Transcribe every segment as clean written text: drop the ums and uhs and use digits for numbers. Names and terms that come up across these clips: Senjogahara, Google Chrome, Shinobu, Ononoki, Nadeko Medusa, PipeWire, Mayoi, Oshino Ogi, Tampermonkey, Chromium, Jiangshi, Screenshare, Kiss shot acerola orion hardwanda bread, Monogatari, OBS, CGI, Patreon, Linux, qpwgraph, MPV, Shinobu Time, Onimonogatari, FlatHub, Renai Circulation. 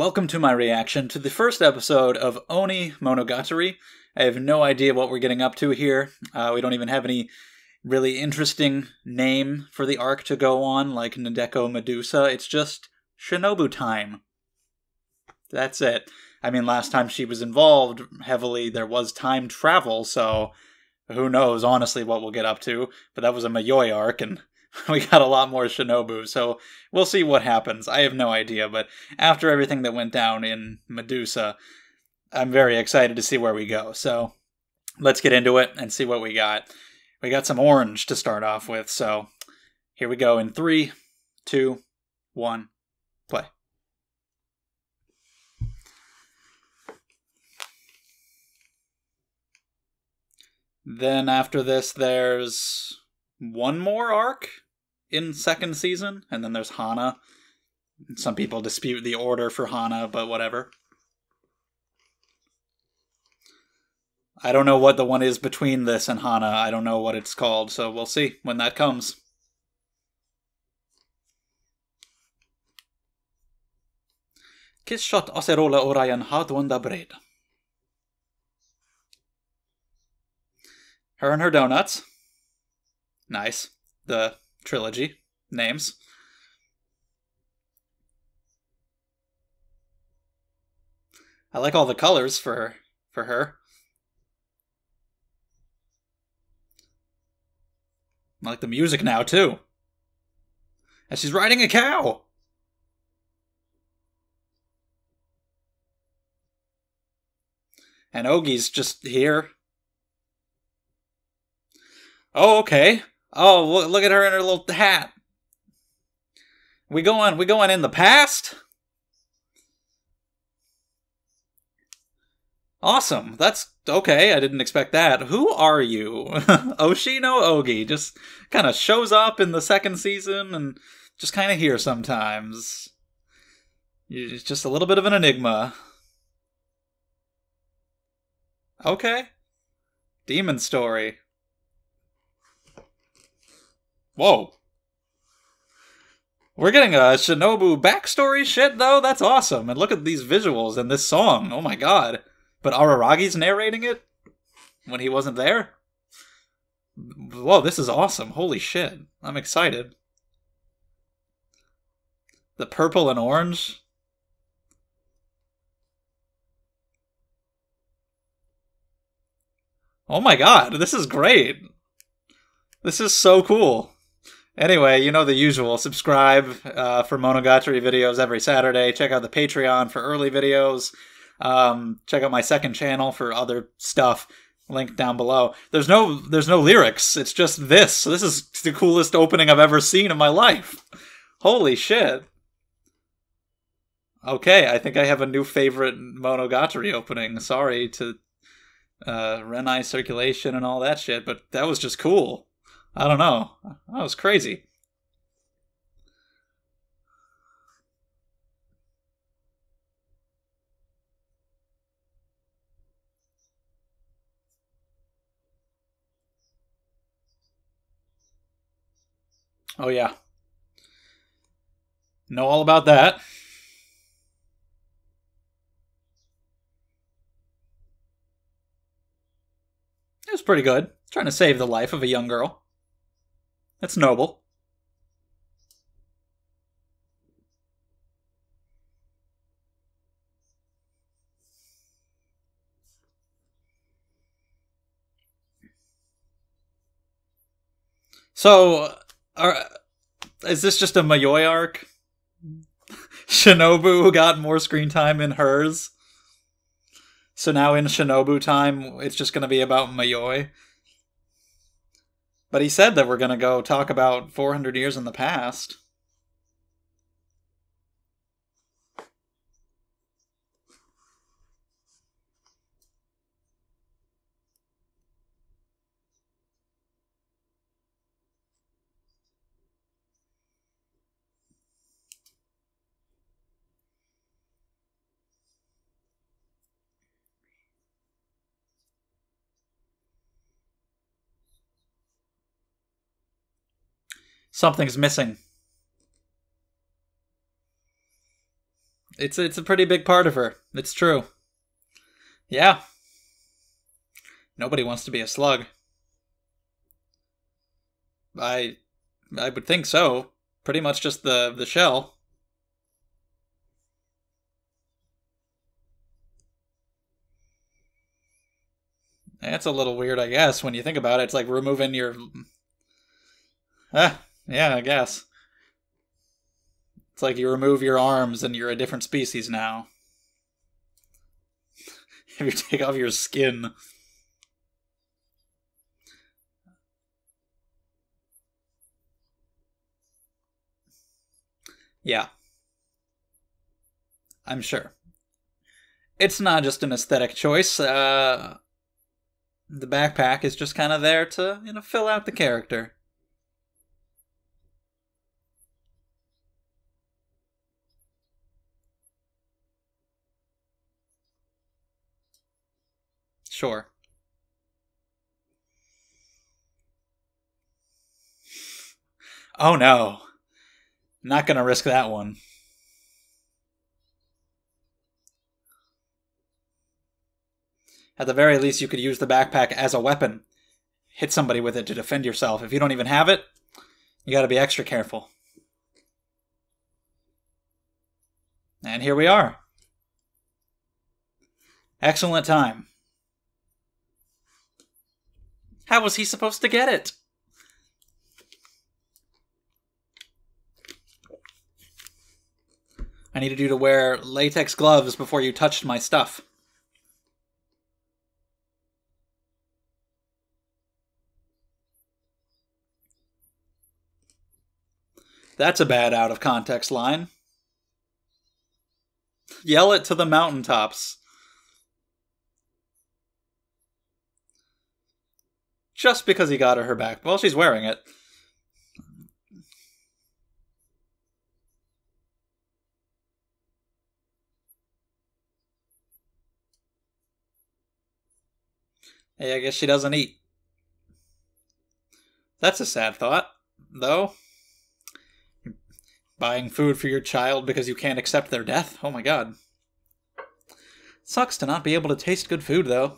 Welcome to my reaction to the first episode of Onimonogatari. I have no idea what we're getting up to here. We don't even have any really interesting name for the arc to go on, like Nadeko Medusa. It's just Shinobu Time. That's it. I mean, last time she was involved heavily, there was time travel, so who knows, honestly, what we'll get up to. But that was a Mayoi arc, and we got a lot more Shinobu, so we'll see what happens. I have no idea, but after everything that went down in Medusa, I'm very excited to see where we go. So let's get into it and see what we got. We got some orange to start off with, so here we go in 3, 2, 1, play. Then after this, there's one more arc in second season, and then there's Hana. Some people dispute the order for Hana, but whatever. I don't know what the one is between this and Hana. I don't know what it's called, so we'll see when that comes. Kiss shot acerola orion hardwanda bread. Her and her donuts. Nice. The trilogy names. I like all the colors for her. I like the music now, too. And she's riding a cow! And Ogi's just here. Oh, okay. Oh, look at her in her little hat. We going in the past? Awesome. That's okay. I didn't expect that. Who are you? Oshino Ogi just kind of shows up in the second season and just kind of here sometimes. It's just a little bit of an enigma. Okay. Demon story. Whoa. We're getting a Shinobu backstory shit, though? That's awesome. And look at these visuals and this song. Oh my god. But Araragi's narrating it? When he wasn't there? Whoa, this is awesome. Holy shit. I'm excited. The purple and orange? Oh my god, this is great. This is so cool. Anyway, you know the usual. Subscribe for Monogatari videos every Saturday. Check out the Patreon for early videos. Check out my second channel for other stuff. Link down below. There's no lyrics. It's just this. So this is the coolest opening I've ever seen in my life. Holy shit. Okay, I think I have a new favorite Monogatari opening. Sorry to Renai Circulation and all that shit, but that was just cool. I don't know. That was crazy. Oh, yeah. Know all about that. It was pretty good. Trying to save the life of a young girl. That's noble. So, is this just a Mayoi arc? Shinobu got more screen time in hers. So now in Shinobu Time, it's just going to be about Mayoi. But he said that we're going to go talk about 400 years in the past. Something's missing. It's a pretty big part of her. It's true. Yeah. Nobody wants to be a slug. I would think so. Pretty much just the shell. That's a little weird, I guess, when you think about it. It's like removing your... yeah, I guess. It's like you remove your arms and you're a different species now. If you take off your skin... Yeah. I'm sure. It's not just an aesthetic choice. The backpack is just kind of there to, you know, fill out the character. Sure. Oh no. Not gonna risk that one. At the very least, you could use the backpack as a weapon. Hit somebody with it to defend yourself. If you don't even have it, you gotta be extra careful. And here we are. Excellent time. How was he supposed to get it? I needed you to wear latex gloves before you touched my stuff. That's a bad out-of-context line. Yell it to the mountaintops. Just because he got her back. Well, she's wearing it. Hey, I guess she doesn't eat. That's a sad thought, though. Buying food for your child because you can't accept their death? Oh my god. Sucks to not be able to taste good food, though.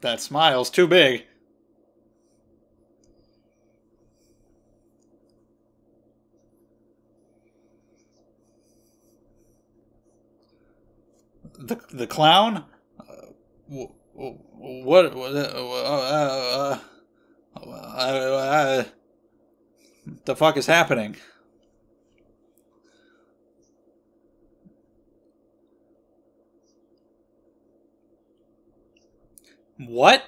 That smile's too big. The clown? What the fuck is happening? What?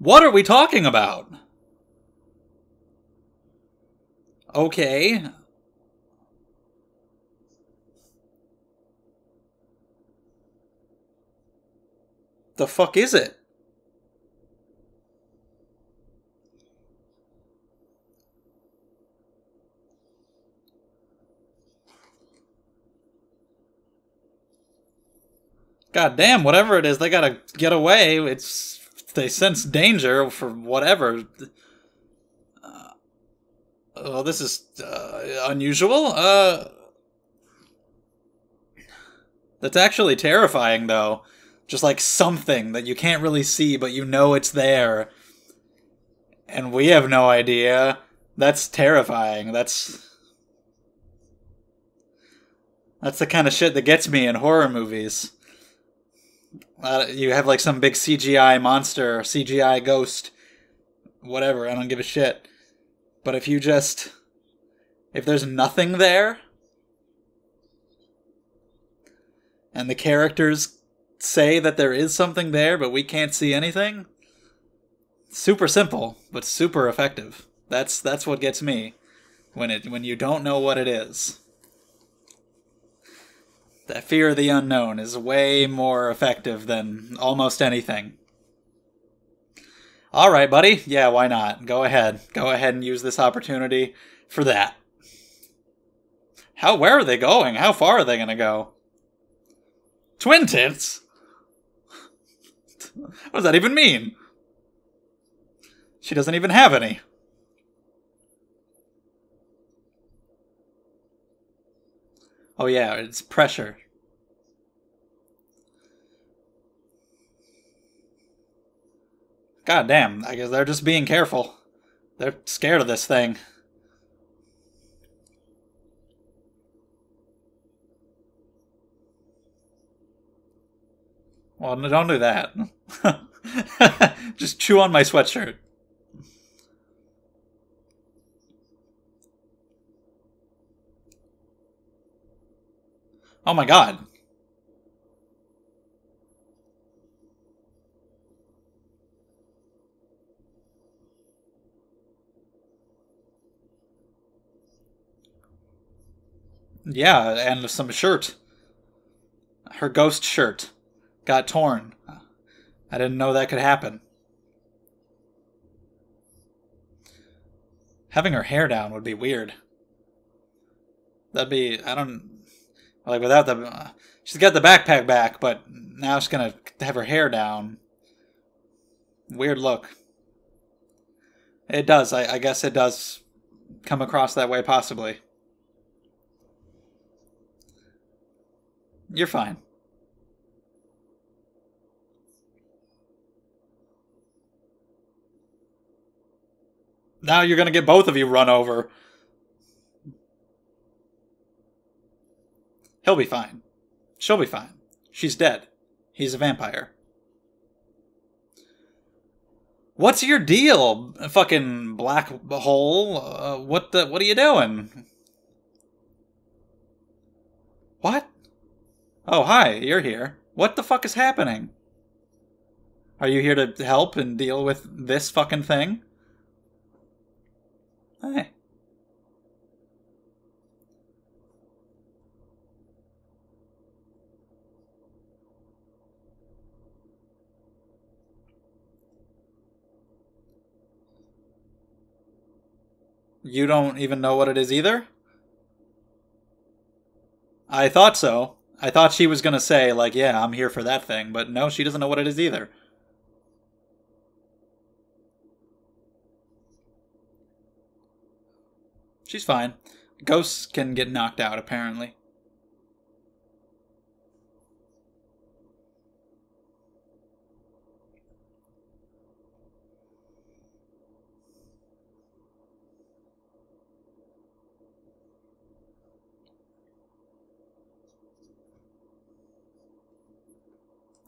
What are we talking about? Okay. The fuck is it? God damn, whatever it is, they gotta get away. They sense danger for whatever. Well, this is unusual. That's actually terrifying, though. Just like something that you can't really see, but you know it's there. And we have no idea. That's terrifying. That's the kind of shit that gets me in horror movies. You have like some big CGI monster, CGI ghost, whatever, I don't give a shit. But if you just... if there's nothing there, and the characters say that there is something there, but we can't see anything, super simple, but super effective. That's what gets me, when you don't know what it is. That fear of the unknown is way more effective than almost anything. All right, buddy. Yeah, why not? Go ahead. Go ahead and use this opportunity for that. Where are they going? How far are they going to go? Twin tits? What does that even mean? She doesn't even have any. Oh yeah, it's pressure. God damn, I guess they're just being careful. They're scared of this thing. Well, no, don't do that. Just chew on my sweatshirt. Oh my god. Yeah, and some shirt. Her ghost shirt got torn. I didn't know that could happen. Having her hair down would be weird. That'd be, I don't, like without the, she's got the backpack back, but now she's gonna have her hair down. Weird look. It does, I guess it does come across that way possibly. You're fine. Now you're going to get both of you run over. He'll be fine. She'll be fine. She's dead. He's a vampire. What's your deal, fucking black hole? What are you doing? What? Oh, hi, you're here. What the fuck is happening? Are you here to help and deal with this fucking thing? Hey. You don't even know what it is either? I thought so. I thought she was gonna say, like, yeah, I'm here for that thing, but no, she doesn't know what it is either. She's fine. Ghosts can get knocked out, apparently.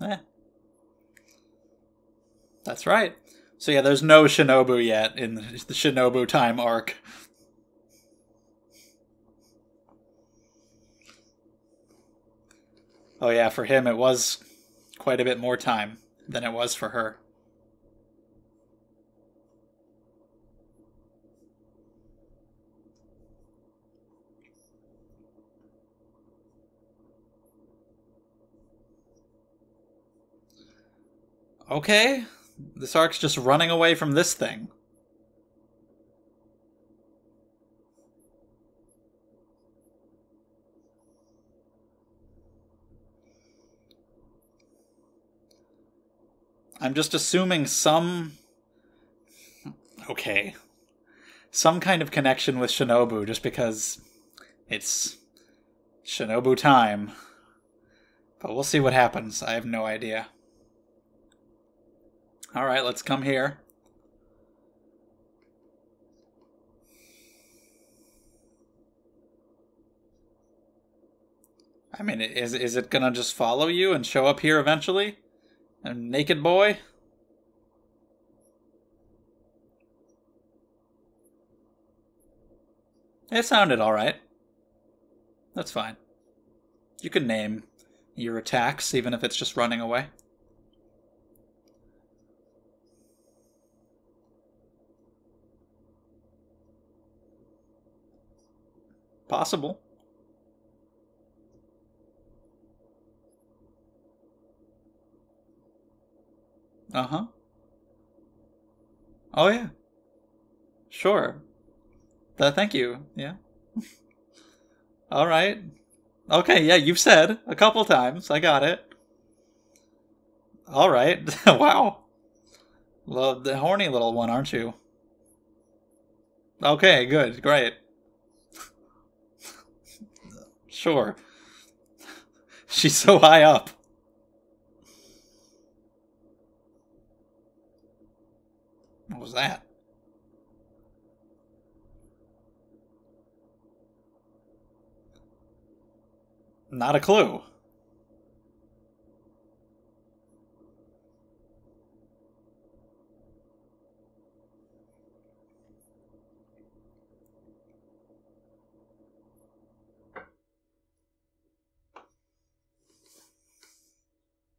Eh. That's right. So yeah, there's no Shinobu yet in the Shinobu Time arc. Oh yeah, for him it was quite a bit more time than it was for her. Okay, this arc's just running away from this thing. I'm just assuming some kind of connection with Shinobu, just because it's Shinobu Time. But we'll see what happens. I have no idea. Alright, let's come here. I mean, is it gonna just follow you and show up here eventually? A naked boy? It sounded alright. That's fine. You can name your attacks, even if it's just running away. Possible. Uh-huh. Oh, yeah. Sure. Thank you. Yeah. All right. Okay, yeah, you've said a couple times. I got it. All right. Wow. Love the horny little one, aren't you? Okay, good. Great. Sure. She's so high up. What was that? Not a clue.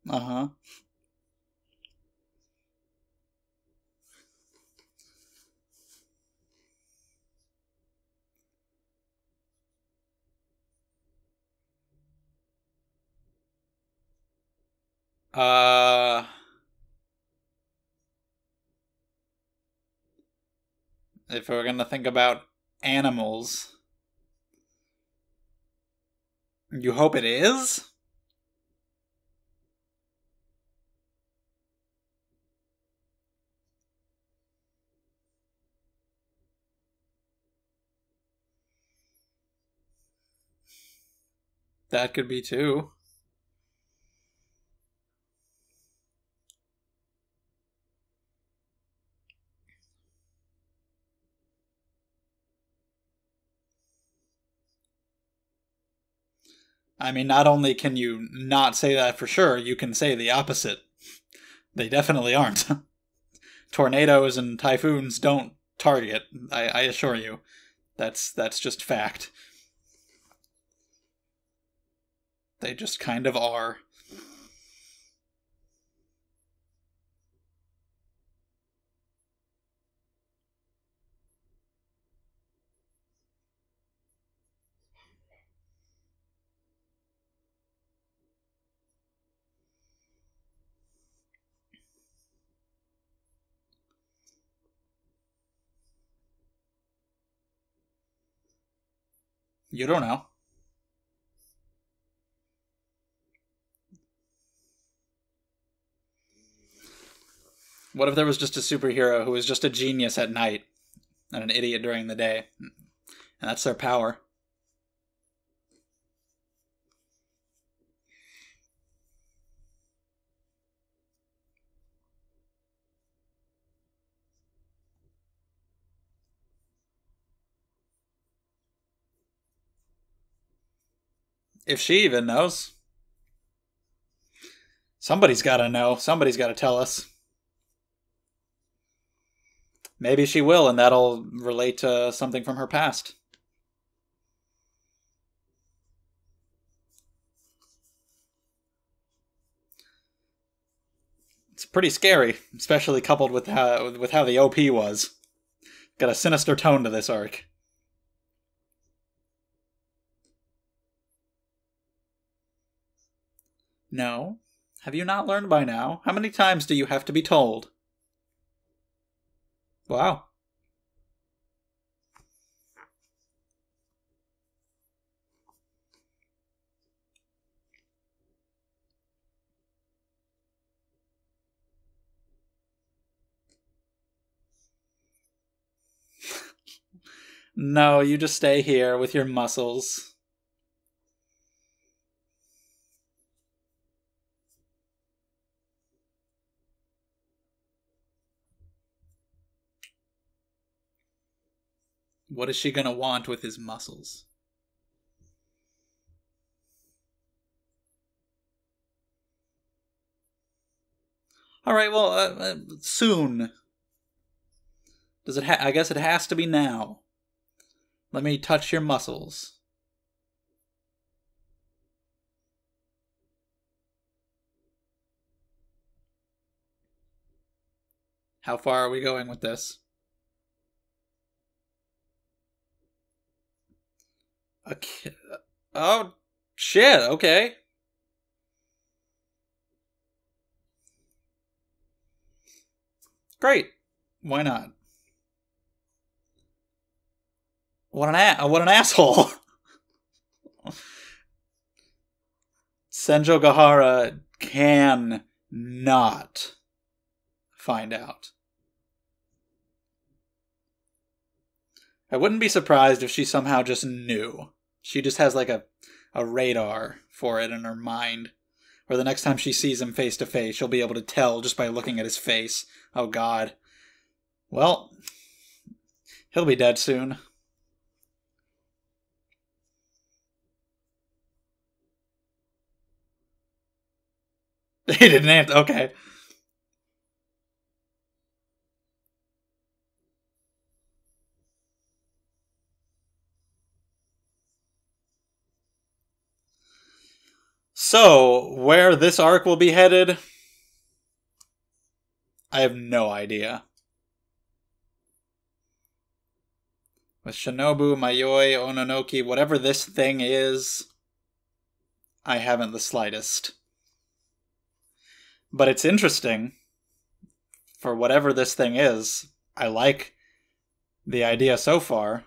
Uh-huh. If we're gonna think about animals, you hope it is? That could be too. I mean, not only can you not say that for sure, you can say the opposite. They definitely aren't. Tornadoes and typhoons don't target, I assure you. That's just fact. They just kind of are. You don't know. What if there was just a superhero who was just a genius at night and an idiot during the day? And that's their power. If she even knows. Somebody's gotta know. Somebody's gotta tell us. Maybe she will, and that'll relate to something from her past. It's pretty scary, especially coupled with how the OP was. Got a sinister tone to this arc. No? Have you not learned by now? How many times do you have to be told? Wow. No, you just stay here with your muscles. What is she gonna want with his muscles? All right, well, soon. Does it? I guess it has to be now. Let me touch your muscles. How far are we going with this? Okay. Oh, shit, okay. Great. Why not? What an asshole. Senjogahara can not find out. I wouldn't be surprised if she somehow just knew. She just has like a radar for it in her mind. Or the next time she sees him face to face, she'll be able to tell just by looking at his face. Oh god. Well, he'll be dead soon. They didn't answer. Okay. So, where this arc will be headed, I have no idea. With Shinobu, Mayoi, Ononoki, whatever this thing is, I haven't the slightest. But it's interesting. For whatever this thing is, I like the idea so far.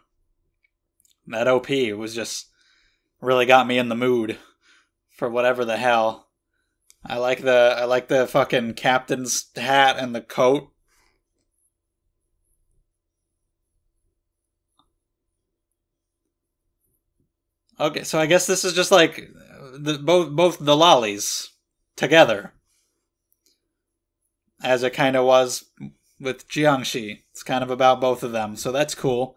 That OP was just really got me in the mood. For whatever the hell. I like the fucking captain's hat and the coat. Okay, so I guess this is just like both the lollies together. As it kind of was with Jiangshi. It's kind of about both of them, so that's cool.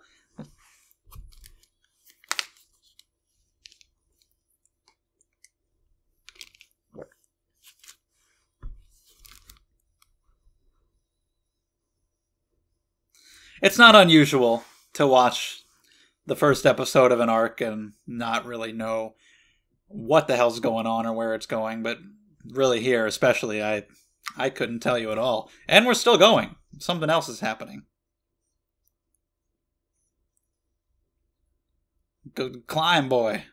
It's not unusual to watch the first episode of an arc and not really know what the hell's going on or where it's going, but really here especially, I couldn't tell you at all. And we're still going. Something else is happening. Good climb, boy.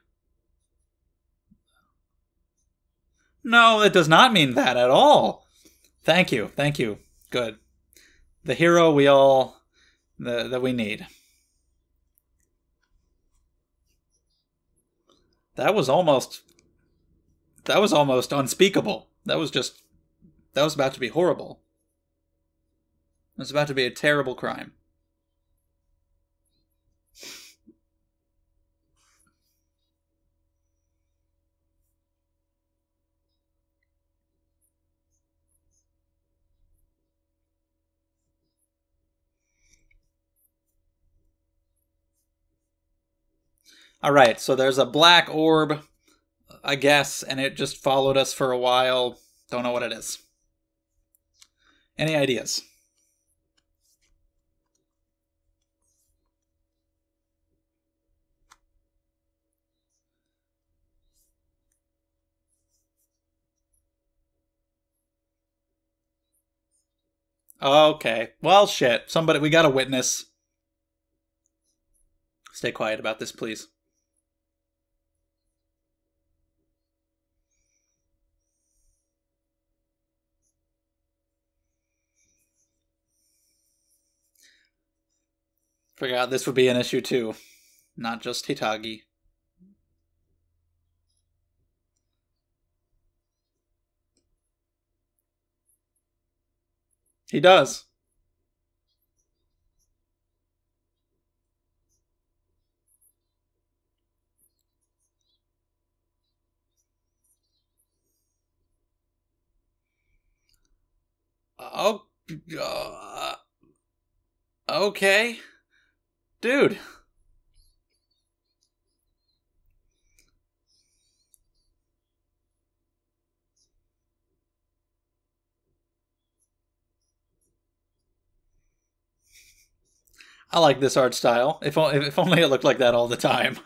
No, it does not mean that at all. Thank you. Thank you. Good. The hero we all... that we need. That was almost unspeakable. That was about to be horrible. It was about to be a terrible crime. Alright, so there's a black orb, I guess, and it just followed us for a while. Don't know what it is. Any ideas? Okay. Well, shit. Somebody, we got a witness. Stay quiet about this, please. Forgot this would be an issue too, not just Hitagi. He does. Oh, okay. Dude. I like this art style. If only it looked like that all the time.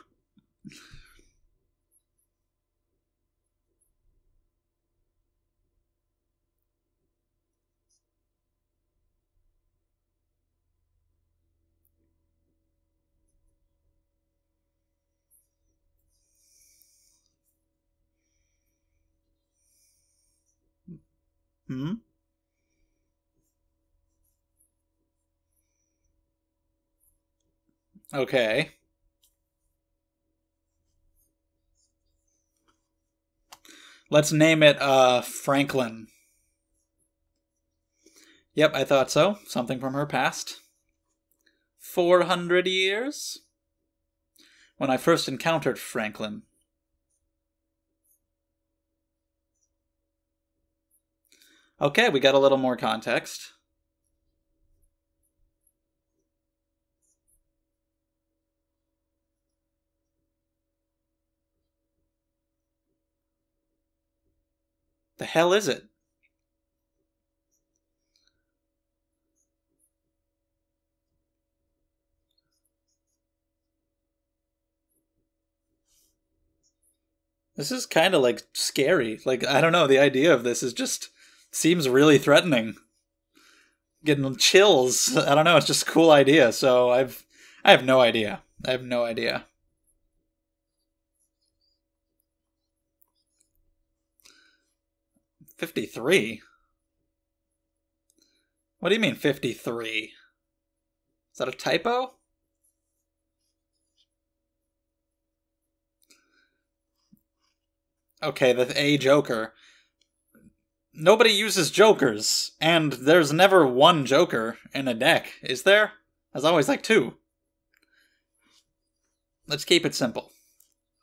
Okay. Let's name it Franklin. Yep, I thought so. Something from her past. 400 years? When I first encountered Franklin. Okay, we got a little more context. The hell is it? This is kind of like scary. Like, I don't know, the idea of this is just seems really threatening. Getting chills. I don't know, it's just a cool idea. So I have no idea. I have no idea. $53? What do you mean 53? Is that a typo? Okay, the Joker. Nobody uses jokers, and there's never one joker in a deck, is there? There's always like two. Let's keep it simple.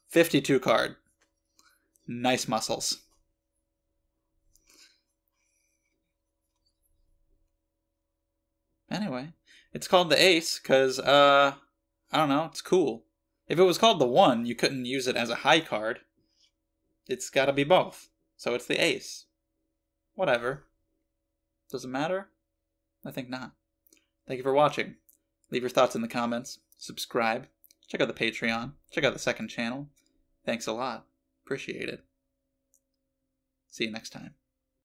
52 card. Nice muscles. Anyway, it's called the ace because, I don't know, it's cool. If it was called the one, you couldn't use it as a high card. It's gotta be both. So it's the ace. Whatever. Does it matter? I think not. Thank you for watching. Leave your thoughts in the comments. Subscribe. Check out the Patreon. Check out the second channel. Thanks a lot. Appreciate it. See you next time.